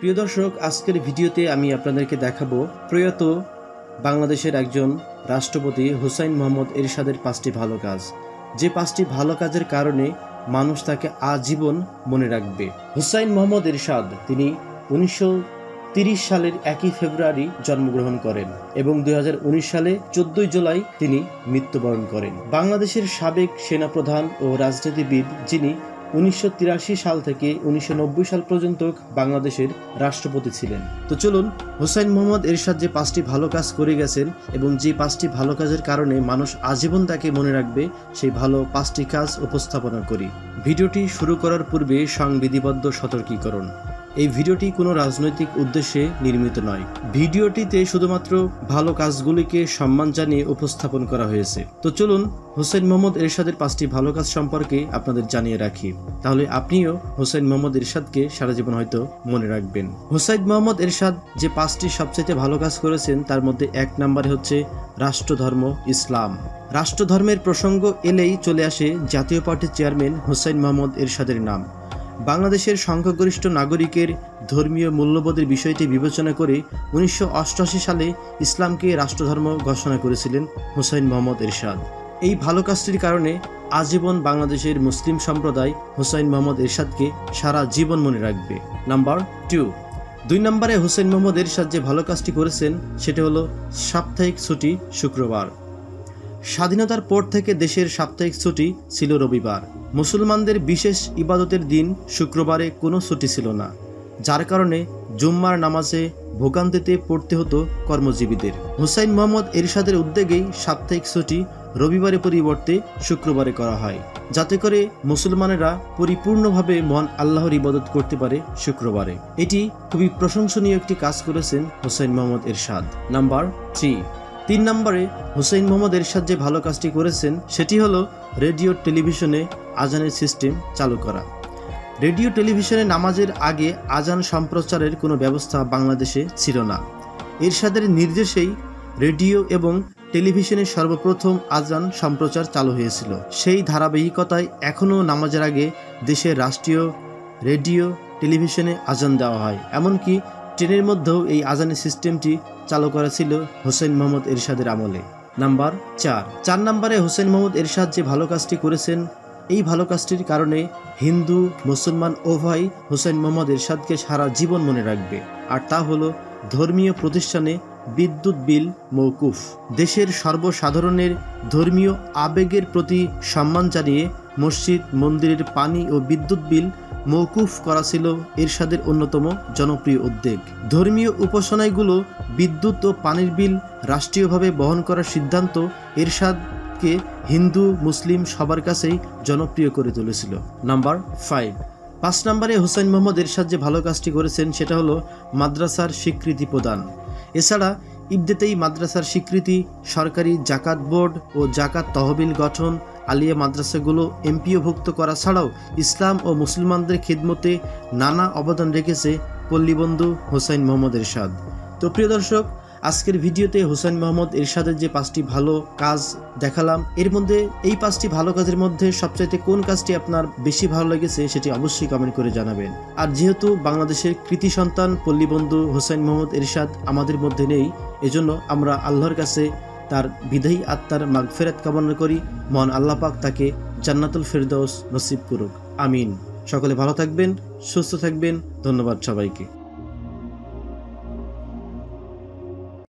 প্রিয় দর্শক আজকের ভিডিওতে আমি আপনাদেরকে দেখাবো প্রয়াত বাংলাদেশের একজন রাষ্ট্রপতি হুসাইন মোহাম্মদ এরশাদের 5টি ভালো কাজ, যে 5টি ভালো কাজের কারণে মানুষ তাকে আজীবন মনে রাখবে। হুসাইন মোহাম্মদ এরশাদ তিনি 1930 সালের 1 ফেব্রুয়ারি জন্মগ্রহণ করেন এবং 2019 সালে 14 জুলাই তিনি মৃত্যুবরণ করেন। বাংলাদেশের সাবেক সেনাপ্রধান ও রাজনীতিবিদ, যিনি 1983 সাল থেকে 1990 সাল পর্যন্ত বাংলাদেশের রাষ্ট্রপতি ছিলেন। তো চলুন হুসাইন মোহাম্মদ এরশাদ যে 5টি ভালো কাজ করে গেছেন এবং যে 5টি ভালো কাজের কারণে মানুষ আজীবন তাকে মনে রাখবে, সেই ভালো 5টি কাজ উপস্থাপনা করি। ভিডিওটি শুরু করার পূর্বে সংবিধিবদ্ধ সতর্কীকরণ। এই ভিডিওটি কোনো রাজনৈতিক উদ্দেশ্যে নির্মিত নয়। ভিডিওটিতে শুধুমাত্র ভালো কাজগুলিকে সম্মান জানিয়ে উপস্থাপন করা হয়েছে। তো চলুন হুসাইন মোহাম্মদ এরশাদের 5টি ভালো কাজ সম্পর্কে আপনাদের জানিয়ে রাখি, তাহলে আপনিও হুসাইন মোহাম্মদ এরশাদকে সারা জীবন হয়তো মনে রাখবেন। হুসাইন মোহাম্মদ এরশাদ যে 5টি সবচেয়ে ভালো কাজ করেছেন, তার মধ্যে 1 নম্বরে হচ্ছে রাষ্ট্রধর্ম ইসলাম। রাষ্ট্রধর্মের প্রসঙ্গ এলেই চলে আসে জাতীয় পার্টির চেয়ারম্যান হুসাইন মোহাম্মদ এরশাদের নাম। বাংলাদেশের সংখ্যাগরিষ্ঠ নাগরিকের ধর্মীয় মূল্যবোধের বিষয়টি বিবেচনা করে 1988 সালে ইসলামকে রাষ্ট্রধর্ম ঘোষণা করেছিলেন হুসাইন মোহাম্মদ এরশাদ। এই ভালো কাজটির কারণে আজীবন বাংলাদেশের মুসলিম সম্প্রদায় হুসাইন মোহাম্মদ এরশাদকে সারা জীবন মনে রাখবে। নাম্বার 2, 2 নম্বরে হুসাইন মোহাম্মদ এরশাদ যে ভালো কাজটি করেছেন সেটা হলো সাপ্তাহিক ছুটি শুক্রবার। স্বাধীনতার পর থেকে দেশের সাপ্তাহিক ছুটি ছিল রবিবার। মুসলমানদের বিশেষ ইবাদতের দিন শুক্রবারে কোনো ছুটি ছিল না, যার কারণে জুম্মার নামাজে ভোগান্তিতে পড়তে হতো কর্মজীবীদের। হুসাইন মোহাম্মদ এরশাদের উদ্যোগেই সাপ্তাহিক ছুটি রবিবারে পরিবর্তে শুক্রবারে করা হয়, যাতে করে মুসলমানেরা পরিপূর্ণভাবে মহান আল্লাহর ইবাদত করতে পারে শুক্রবারে। এটি খুবই প্রশংসনীয় একটি কাজ করেছেন হুসাইন মোহাম্মদ এরশাদ। নাম্বার 3, 3 নম্বরে হুসাইন মোহাম্মদ এরশাদ যে ভালো কাজটি করেছেন সেটি হলো রেডিও টেলিভিশনে আজানের সিস্টেম চালু করা। রেডিও টেলিভিশনে নামাজের আগে আজান সম্প্রচারের কোনো ব্যবস্থা বাংলাদেশে ছিল না। এরশাদের নির্দেশেই রেডিও এবং টেলিভিশনে সর্বপ্রথম আজান সম্প্রচার চালু হয়েছিল। সেই ধারাবাহিকতায় এখনও নামাজের আগে দেশের রাষ্ট্রীয় রেডিও টেলিভিশনে আজান দেওয়া হয়। এমনকি ট্রেনের মধ্যেও এই আজানের সিস্টেমটি চালু করা ছিল হুসাইন মোহাম্মদ এরশাদের আমলে। নাম্বার 4, 4 নম্বরে হুসাইন মোহাম্মদ এরশাদ যে ভালো কাজটি করেছেন, এই ভালো কাজটির কারণে হিন্দু মুসলমান উভয় হুসাইন মোহাম্মদ এরশাদকে সারা জীবন মনে রাখবে, আর তা হলো ধর্মীয় প্রতিষ্ঠানে বিদ্যুৎ বিল মওকুফ। দেশের সর্বসাধারণের ধর্মীয় আবেগের প্রতি সম্মান জানিয়ে মসজিদ মন্দিরের পানি ও বিদ্যুৎ বিল মওকুফ করা ছিল এরশাদের অন্যতম জনপ্রিয় উদ্যোগ। ধর্মীয় উপাসনায়গুলো বিদ্যুৎ ও পানির বিল রাষ্ট্রীয়ভাবে বহন করার সিদ্ধান্ত এরশাদকে হিন্দু মুসলিম সবার কাছেই জনপ্রিয় করে তুলেছিল। নাম্বার 5, 5 নম্বরে হুসাইন মোহাম্মদ এরশাদ যে ভালো কাজটি করেছেন সেটা হলো মাদ্রাসার স্বীকৃতি প্রদান। এছাড়া ইবতেদায়ী মাদ্রাসার স্বীকৃতি, সরকারি জাকাত বোর্ড ও জাকাত তহবিল গঠন, আলিয়া মাদ্রাসাগুলো এমপিওভুক্ত করা ছাড়াও ইসলাম ও মুসলমানদের খিদমতে নানা অবদান রেখেছে পল্লীবন্ধু হুসাইন মোহাম্মদ এরশাদ। তো প্রিয় দর্শক, আজকের ভিডিওতে হুসাইন মোহাম্মদ এরশাদের যে 5টি ভালো কাজ দেখালাম, এর মধ্যে এই 5টি ভালো কাজের মধ্যে সবচাইতে কোন কাজটি আপনার বেশি ভালো লেগেছে সেটি অবশ্যই কমেন্ট করে জানাবেন। আর যেহেতু বাংলাদেশের কৃতি সন্তান পল্লীবন্ধু হুসাইন মোহাম্মদ এরশাদ আমাদের মধ্যে নেই, এজন্য আমরা আল্লাহর কাছে তার বিদায়ী আত্মার মাগফিরাত কামনা করি। মহান আল্লাহ পাক তাকে জান্নাতুল ফেরদাউস নসিব করুক। আমিন। সকলে ভালো থাকবেন, সুস্থ থাকবেন। ধন্যবাদ সবাইকে।